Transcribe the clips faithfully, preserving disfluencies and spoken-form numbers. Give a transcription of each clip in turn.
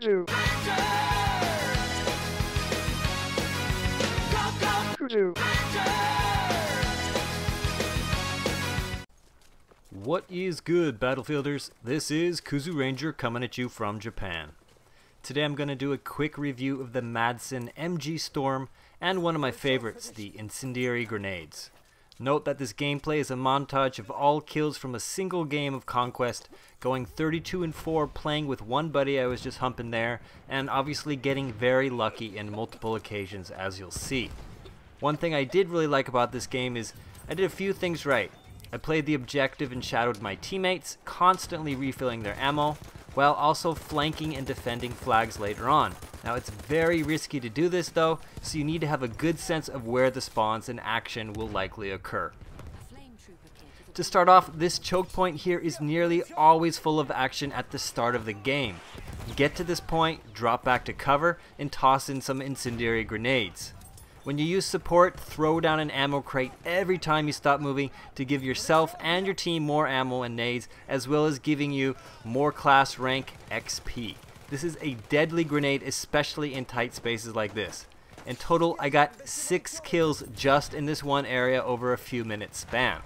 Kuzu Ranger! Kuzu Ranger! What is good, Battlefielders? This is Kuzu Ranger coming at you from Japan. Today I'm going to do a quick review of the Madsen M G Storm and one of my favorites, the Incendiary Grenades. Note that this gameplay is a montage of all kills from a single game of Conquest, going thirty-two and four, playing with one buddy I was just humping there, and obviously getting very lucky in multiple occasions, as you'll see. One thing I did really like about this game is I did a few things right. I played the objective and shadowed my teammates, constantly refilling their ammo, while also flanking and defending flags later on. Now, it's very risky to do this though, so you need to have a good sense of where the spawns and action will likely occur. To start off, this choke point here is nearly always full of action at the start of the game. Get to this point, drop back to cover, and toss in some incendiary grenades. When you use support, throw down an ammo crate every time you stop moving to give yourself and your team more ammo and nades, as well as giving you more class rank X P. This is a deadly grenade, especially in tight spaces like this. In total, I got six kills just in this one area over a few minute span.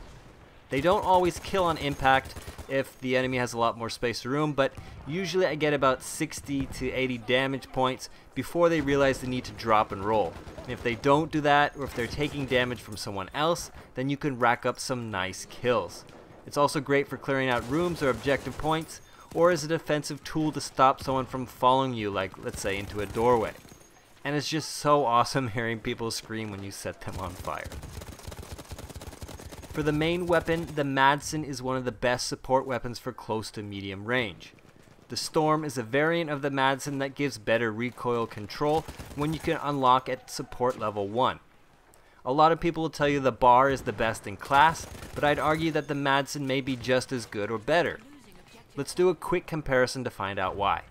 They don't always kill on impact if the enemy has a lot more space or room, but usually I get about sixty to eighty damage points before they realize the need to drop and roll. And if they don't do that, or if they're taking damage from someone else, then you can rack up some nice kills. It's also great for clearing out rooms or objective points, or as a defensive tool to stop someone from following you, like let's say into a doorway. And it's just so awesome hearing people scream when you set them on fire. For the main weapon, the Madsen is one of the best support weapons for close to medium range. The Storm is a variant of the Madsen that gives better recoil control when you can unlock at support level one. A lot of people will tell you the B A R is the best in class, but I'd argue that the Madsen may be just as good or better. Let's do a quick comparison to find out why.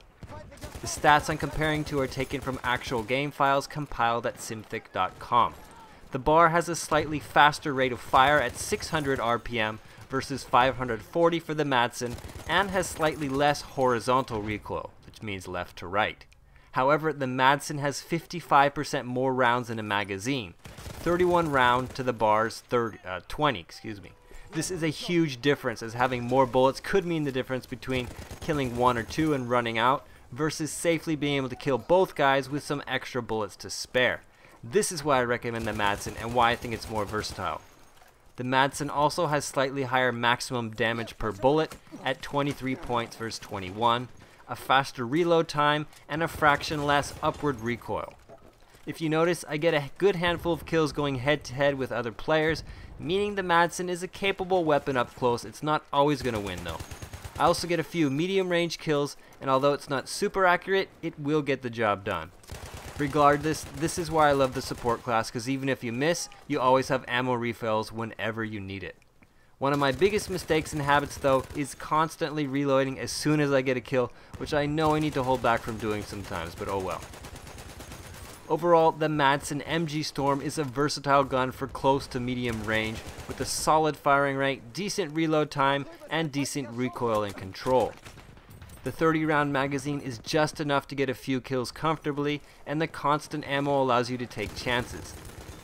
The stats I'm comparing to are taken from actual game files compiled at Sim Thic dot com. The B A R has a slightly faster rate of fire at six hundred R P M versus five hundred forty for the Madsen, and has slightly less horizontal recoil, which means left to right. However, the Madsen has fifty-five percent more rounds in a magazine, thirty-one round to the B A R's thirty, uh, twenty, excuse me. This is a huge difference, as having more bullets could mean the difference between killing one or two and running out versus safely being able to kill both guys with some extra bullets to spare. This is why I recommend the Madsen and why I think it's more versatile. The Madsen also has slightly higher maximum damage per bullet at twenty-three points versus twenty-one, a faster reload time, and a fraction less upward recoil. If you notice, I get a good handful of kills going head-to-head with other players, meaning the Madsen is a capable weapon up close. It's not always going to win though. I also get a few medium-range kills, and although it's not super accurate, it will get the job done. Regardless, this is why I love the support class, because even if you miss, you always have ammo refills whenever you need it. One of my biggest mistakes and habits though is constantly reloading as soon as I get a kill, which I know I need to hold back from doing sometimes, but oh well. Overall, the Madsen M G Storm is a versatile gun for close to medium range with a solid firing rate, decent reload time, and decent recoil and control. The thirty round magazine is just enough to get a few kills comfortably, and the constant ammo allows you to take chances.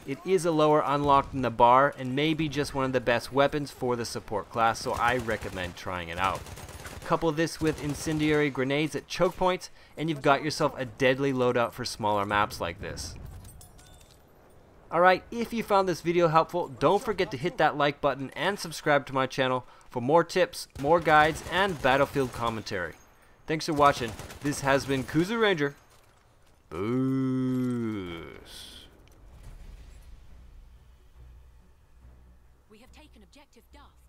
It is a lower unlock than the B A R and may be just one of the best weapons for the support class, so I recommend trying it out. Couple this with incendiary grenades at choke points, and you've got yourself a deadly loadout for smaller maps like this. Alright, if you found this video helpful, don't forget to hit that like button and subscribe to my channel for more tips, more guides, and battlefield commentary. Thanks for watching. This has been Kuzu Ranger. Boos. We have taken objective Duff.